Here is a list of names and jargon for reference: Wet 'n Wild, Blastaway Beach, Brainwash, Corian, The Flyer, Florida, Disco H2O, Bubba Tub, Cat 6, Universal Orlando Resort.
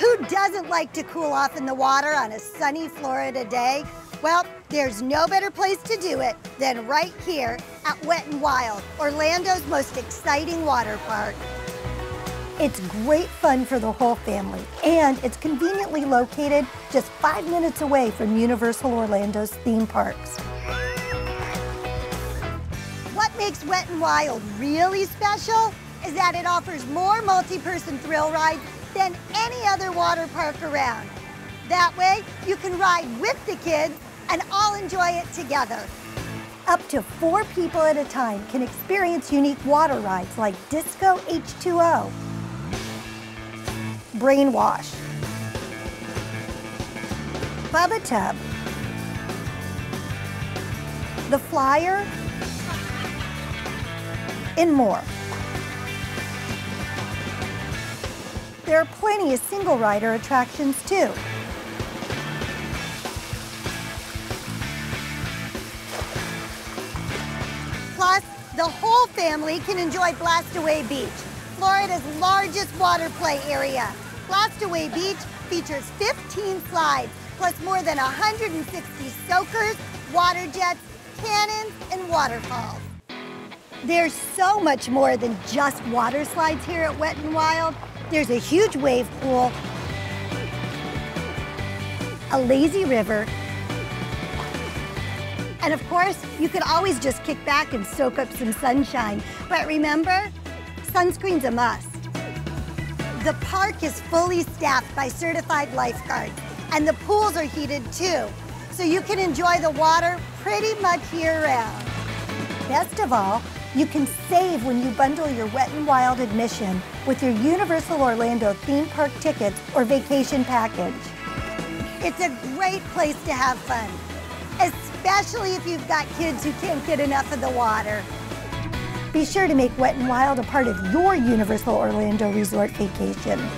Who doesn't like to cool off in the water on a sunny Florida day? Well, there's no better place to do it than right here at Wet 'n Wild, Orlando's most exciting water park. It's great fun for the whole family, and it's conveniently located just 5 minutes away from Universal Orlando's theme parks. What makes Wet 'n Wild really special is that it offers more multi-person thrill rides than any other water park around. That way, you can ride with the kids and all enjoy it together. Up to 4 people at a time can experience unique water rides like Disco H2O, Brainwash, Bubba Tub, The Flyer, and more. There are plenty of single rider attractions too. Plus, the whole family can enjoy Blastaway Beach, Florida's largest water play area. Blastaway Beach features 15 slides, plus more than 160 soakers, water jets, cannons, and waterfalls. There's so much more than just water slides here at Wet 'n Wild. There's a huge wave pool, a lazy river, and of course, you could always just kick back and soak up some sunshine. But remember, sunscreen's a must. The park is fully staffed by certified lifeguards, and the pools are heated too, so you can enjoy the water pretty much year-round. Best of all, you can save when you bundle your Wet 'n Wild admission with your Universal Orlando theme park tickets or vacation package. It's a great place to have fun, especially if you've got kids who can't get enough of the water. Be sure to make Wet 'n Wild a part of your Universal Orlando Resort vacation.